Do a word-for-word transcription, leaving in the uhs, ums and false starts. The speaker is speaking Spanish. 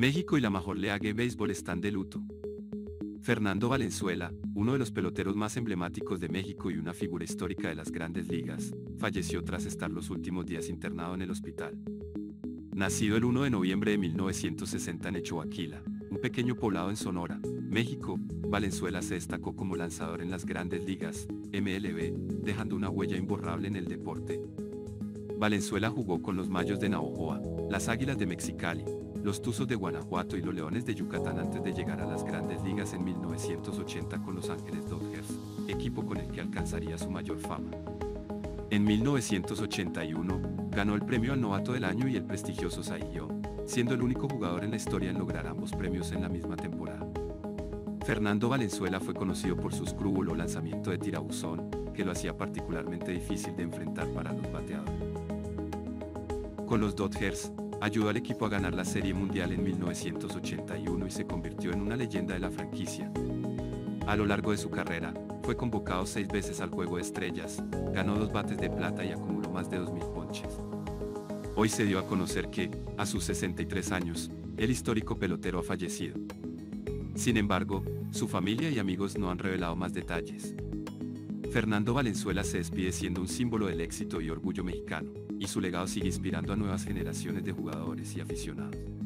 México y la Major League Baseball están de luto. Fernando Valenzuela, uno de los peloteros más emblemáticos de México y una figura histórica de las Grandes Ligas, falleció tras estar los últimos días internado en el hospital. Nacido el uno de noviembre de mil novecientos sesenta en Etchohuaquila, un pequeño poblado en Sonora, México, Valenzuela se destacó como lanzador en las Grandes Ligas, M L B, dejando una huella imborrable en el deporte. Valenzuela jugó con los Mayos de Navojoa, las Águilas de Mexicali, los Tuzos de Guanajuato y los Leones de Yucatán antes de llegar a las Grandes Ligas en mil novecientos ochenta con Los Ángeles Dodgers, equipo con el que alcanzaría su mayor fama. En mil novecientos ochenta y uno, ganó el premio al novato del año y el prestigioso Cy Young, siendo el único jugador en la historia en lograr ambos premios en la misma temporada. Fernando Valenzuela fue conocido por su screwball o lanzamiento de tirabuzón, que lo hacía particularmente difícil de enfrentar para los bateadores. Con los Dodgers, ayudó al equipo a ganar la Serie Mundial en mil novecientos ochenta y uno y se convirtió en una leyenda de la franquicia. A lo largo de su carrera, fue convocado seis veces al Juego de Estrellas, ganó dos Bates de Plata y acumuló más de dos mil ponches. Hoy se dio a conocer que, a sus sesenta y tres años, el histórico pelotero ha fallecido. Sin embargo, su familia y amigos no han revelado más detalles. Fernando Valenzuela se despide siendo un símbolo del éxito y orgullo mexicano, y su legado sigue inspirando a nuevas generaciones de jugadores y aficionados.